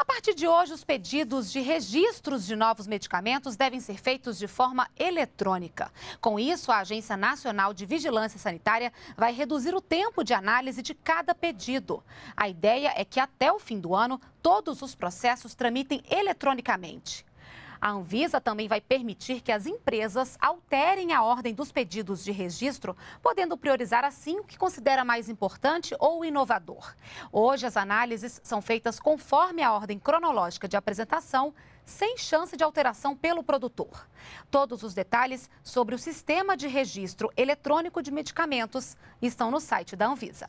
A partir de hoje, os pedidos de registros de novos medicamentos devem ser feitos de forma eletrônica. Com isso, a Agência Nacional de Vigilância Sanitária vai reduzir o tempo de análise de cada pedido. A ideia é que até o fim do ano, todos os processos tramitem eletronicamente. A Anvisa também vai permitir que as empresas alterem a ordem dos pedidos de registro, podendo priorizar assim o que considera mais importante ou inovador. Hoje, as análises são feitas conforme a ordem cronológica de apresentação, sem chance de alteração pelo produtor. Todos os detalhes sobre o Sistema de Registro Eletrônico de Medicamentos estão no site da Anvisa.